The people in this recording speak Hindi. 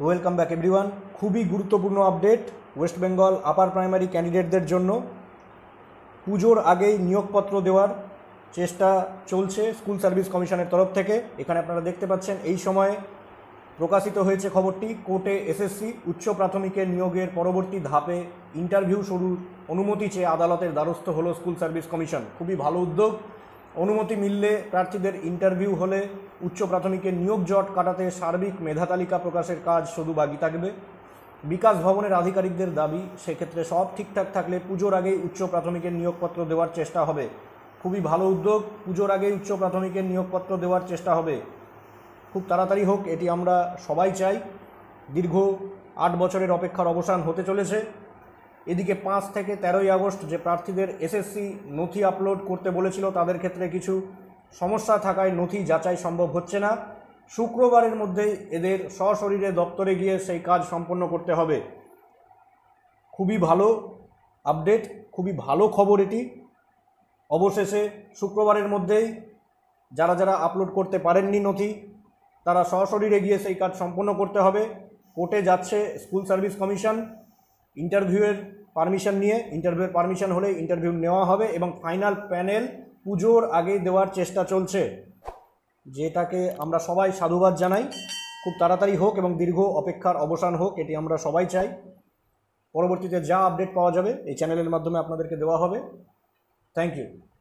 Welcome back everyone. खूबी गुरुत्वपूर्ण अपडेट वेस्ट बेंगल अपार प्राइमारी कैंडिडेटदेर जोन्नो। पुजोर आगे नियोगपत्र देवार चेष्टा चलछे स्कूल सार्विस कमिशनेर तरफ थेके। एखाने आपनारा देखते पाच्छेन एई समय प्रकाशित हयेछे खबरटी, कोर्टे एसएससी उच्च प्राथमिकेर नियोगेर परवर्ती धापे इंटरभिउ शुरुर अनुमति चेये आदालतेर द्वारस्थ हलो स्कूल सार्विस कमिशन। खूबई भालो उद्योग। अनुमति मिलले प्रार्थीदेर इंटरभिउ होले उच्च प्राथमिक नियोग जट काटाते सार्बिक मेधा तालिका प्रकाशेर काज शुधु बाकी थाकबे। विकास भवनेर आधिकारिकदेर दाबी सेई क्षेत्रे सब ठीकठाक थाकले पुजोर आगेई उच्च प्राथमिक नियोगपत्र देवार चेष्टा होबे। खूबई भालो उद्योग। पुजोर आगेई उच्च प्राथमिक नियोगपत्र देवार चेष्टा होबे, खूब ताड़ाताड़ी होक, एटी आमरा सबाई चाई। दीर्घ 8 बछरेर अपेक्षार अवसान होते चलेछे। एदिके 5 থেকে 13 আগস্ট जे প্রার্থীদের এসএসসি নথি আপলোড করতে বলেছিল তাদের ক্ষেত্রে কিছু সমস্যা থাকায় নথি যাচাই সম্ভব হচ্ছে না। শুক্রবারের মধ্যে এদের সশরীরে দপ্তরে গিয়ে সেই কাজ সম্পন্ন করতে হবে। খুবই ভালো আপডেট, খুবই ভালো খবর এটি। অবশেষে শুক্রবারের মধ্যেই যারা যারা আপলোড করতে পারেননি নথি তারা সশরীরে গিয়ে সেই কাজ সম্পন্ন করতে হবে। কোর্টে যাচ্ছে স্কুল সার্ভিস কমিশন इंटरव्यूर परमिशन निये। इंटरव्यूर परमिशन होले इंटरव्यू नेওয়া হবে এবং फाइनल पैनल পুজোর आगे দেওয়ার চেষ্টা চলছে, যেটাকে আমরা সবাই সাধুবাদ জানাই। খুব তাড়াতাড়ি হোক এবং দীর্ঘ অপেক্ষার অবসান হোক, এটি আমরা সবাই চাই। পরবর্তীতে যা আপডেট পাওয়া যাবে এই চ্যানেলের মাধ্যমে আপনাদেরকে দেওয়া হবে। Thank you.